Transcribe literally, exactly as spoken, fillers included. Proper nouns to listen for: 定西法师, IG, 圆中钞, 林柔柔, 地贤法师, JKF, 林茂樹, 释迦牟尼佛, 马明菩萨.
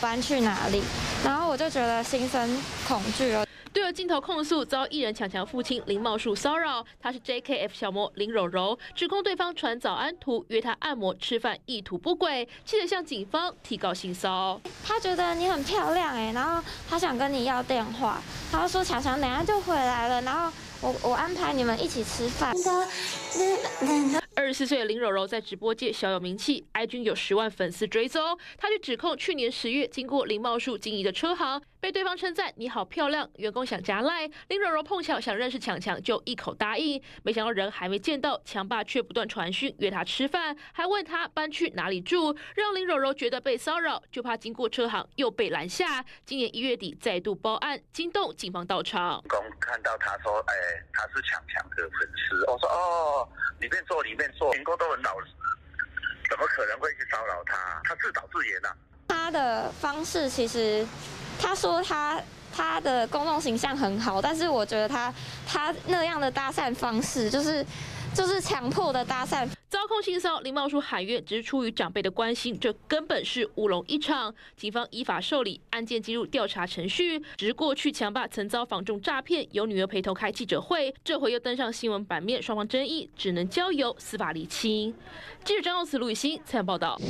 搬去哪里？然后我就觉得心生恐惧了。 对着镜头控诉遭艺人强强父亲林茂树骚扰，她是 J K F 小模林柔柔，指控对方传早安图约她按摩、吃饭，意图不轨，气得向警方提告性骚。她觉得你很漂亮哎、欸，然后她想跟你要电话，她说强强等下就回来了，然后我我安排你们一起吃饭。二十四岁的林柔柔在直播界小有名气 ，I G 有十万粉丝追踪，她就指控去年十月经过林茂树经营的车行。 被对方称赞你好漂亮，员工想加赖，林柔柔碰巧想认识强强，就一口答应。没想到人还没见到，强爸却不断传讯约他吃饭，还问他搬去哪里住，让林柔柔觉得被骚扰，就怕经过车行又被拦下。今年一月底再度报案，惊动警方到场。刚看到他说，哎，他是强强的粉丝，我说哦，里面坐里面坐，员工都很老实，怎么可能会去骚扰他？他自导自演啊。他的方式其实。 他说他他的公众形象很好，但是我觉得他他那样的搭讪方式就是就是强迫的搭讪。遭控性骚扰，林茂树喊冤，只是出于长辈的关心，这根本是乌龙一场。警方依法受理，案件进入调查程序。只是过去强爸曾遭房仲诈骗，由女儿陪同开记者会，这回又登上新闻版面，双方争议只能交由司法厘清。记者张耀慈、陆雨欣采访报道。